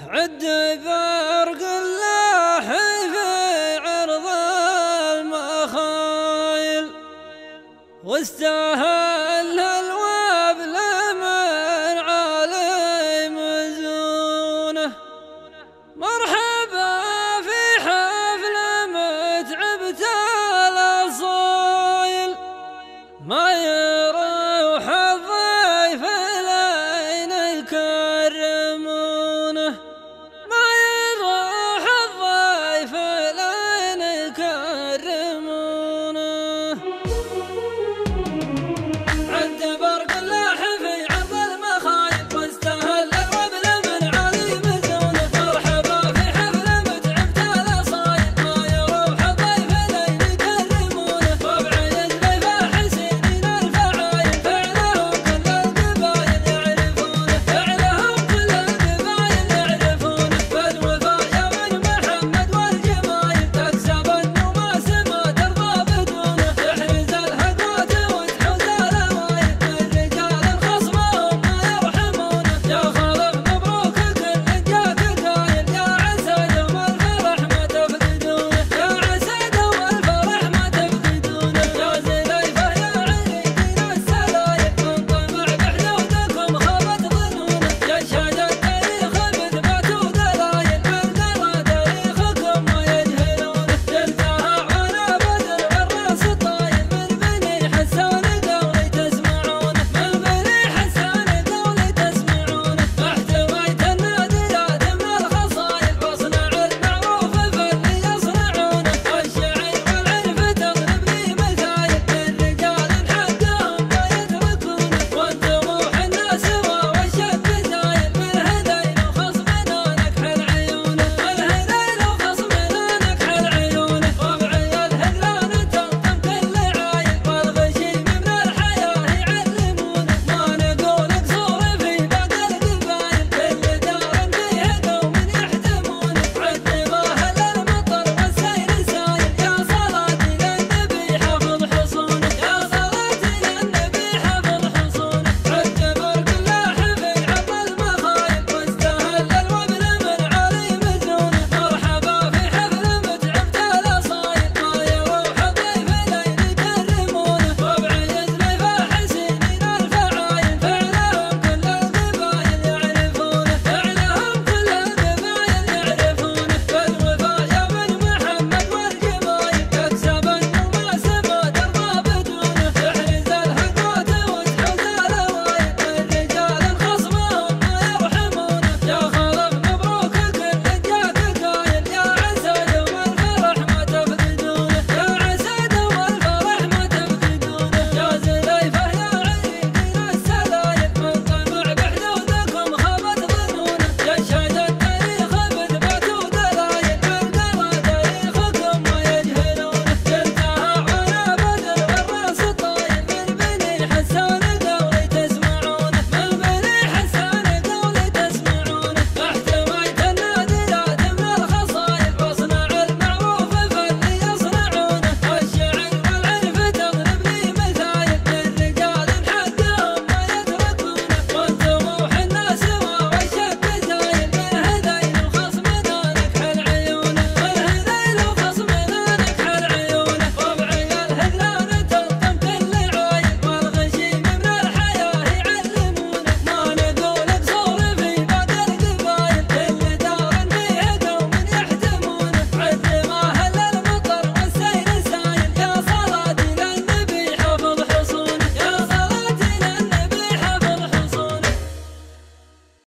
عد ذا